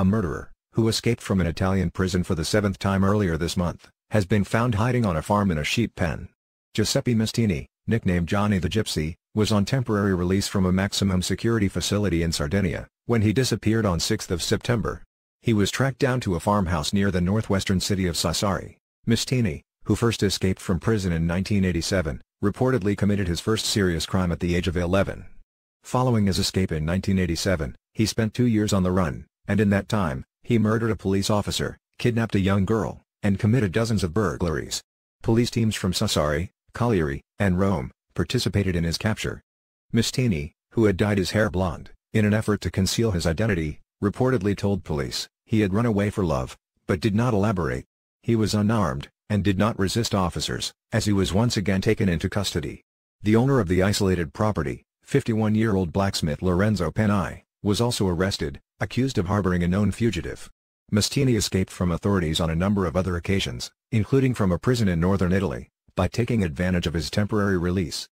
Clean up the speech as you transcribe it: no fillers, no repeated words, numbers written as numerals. a murderer, who escaped from an Italian prison for the 7th time earlier this month, has been found hiding on a farm in a sheep pen. Giuseppe Mastini, nicknamed Johnny the Gypsy, was on temporary release from a maximum security facility in Sardinia, when he disappeared on 6th of September. He was tracked down to a farmhouse near the northwestern city of Sassari. Mastini, who first escaped from prison in 1987, reportedly committed his first serious crime at the age of 11. Following his escape in 1987, he spent 2 years on the run, and in that time, he murdered a police officer, kidnapped a young girl, and committed dozens of burglaries. Police teams from Sassari, Cagliari, and Rome participated in his capture. Mastini, who had dyed his hair blonde, in an effort to conceal his identity, reportedly told police he had run away for love, but did not elaborate. He was unarmed, and did not resist officers, as he was once again taken into custody. The owner of the isolated property, 51-year-old blacksmith Lorenzo Panei, was also arrested, accused of harboring a known fugitive. Mastini escaped from authorities on a number of other occasions, including from a prison in northern Italy, by taking advantage of his temporary release.